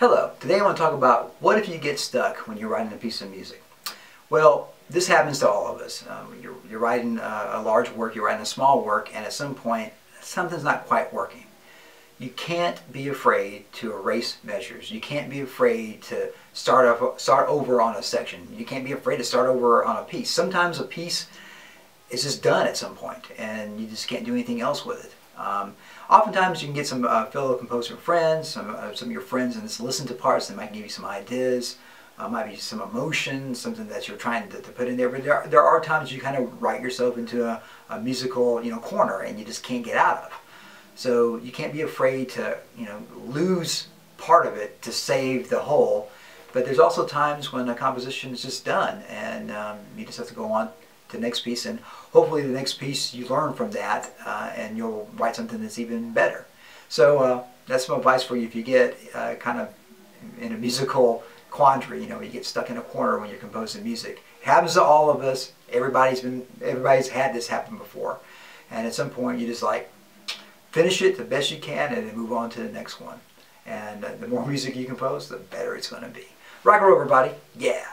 Hello, today I want to talk about what if you get stuck when you're writing a piece of music. Well, this happens to all of us. You're writing a large work, you're writing a small work, and at some point something's not quite working. You can't be afraid to erase measures. You can't be afraid to start over on a section. You can't be afraid to start over on a piece. Sometimes a piece is just done at some point and you just can't do anything else with it. Oftentimes you can get some fellow composer friends, some of your friends, and just listen to parts that might give you some ideas, might be some emotion, something that you're trying to put in there. But there are times you kind of write yourself into a musical corner and you just can't get out of. So you can't be afraid to lose part of it to save the whole. But there's also times when a composition is just done and you just have to go on the next piece, and hopefully the next piece you learn from that and you'll write something that's even better. So that's some advice for you if you get kind of in a musical quandary, you get stuck in a corner when you're composing music. It happens to all of us. Everybody's had this happen before, and at some point you just finish it the best you can and then move on to the next one. And the more music you compose, the better it's going to be. Rock and roll, everybody. Yeah.